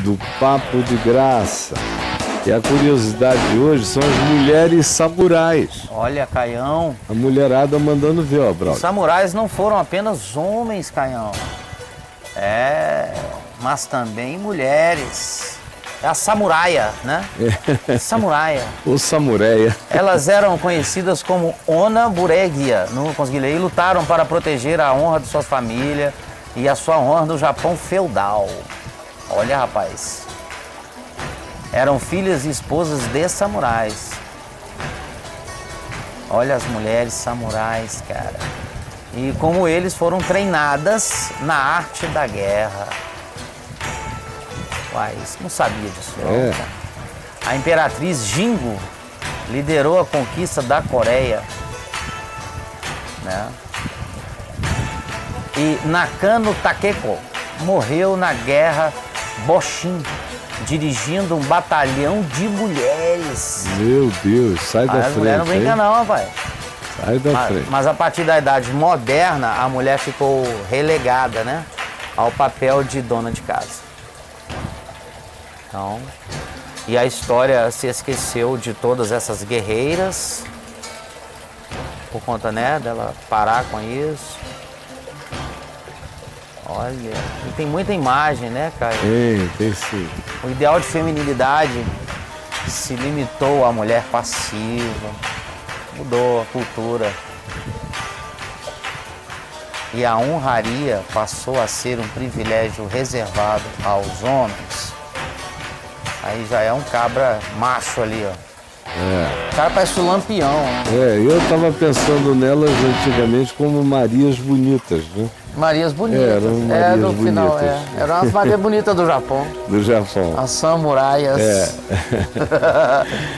do Papo de Graça. E a curiosidade de hoje são as mulheres samurais. Olha, Caião. A mulherada mandando ver, ó, Braulio. Os samurais não foram apenas homens, Caião. É, mas também mulheres. É a samuraia, né? É. Samuraia. Ou samureia. Elas eram conhecidas como Onna Bugei, não consegui ler, e lutaram para proteger a honra de suas famílias e a sua honra no Japão feudal. Olha, rapaz. Eram filhas e esposas de samurais. Olha as mulheres samurais, cara. E como eles foram treinadas na arte da guerra. Uai, não sabia disso. É. A imperatriz Jingu liderou a conquista da Coreia. Né? E Nakano Takeko morreu na guerra Boshin, dirigindo um batalhão de mulheres. Meu Deus, sai da frente. A mulher não brinca, não, rapaz. Sai da frente. Mas a partir da idade moderna, a mulher ficou relegada, né? Ao papel de dona de casa. Então, e a história se esqueceu de todas essas guerreiras, por conta, né, dela parar com isso. Olha, e tem muita imagem, né, Caio? Tem sim. O ideal de feminilidade se limitou à mulher passiva, mudou a cultura. E a honraria passou a ser um privilégio reservado aos homens. Aí já é um cabra macho ali, ó. É. O cara parece o Lampião, né? É, eu tava pensando nelas antigamente como Marias Bonitas, né? Marias Bonitas. Eram Marias Bonitas. Eram as Marias Bonitas do Japão. Do Japão. As samuraias. É.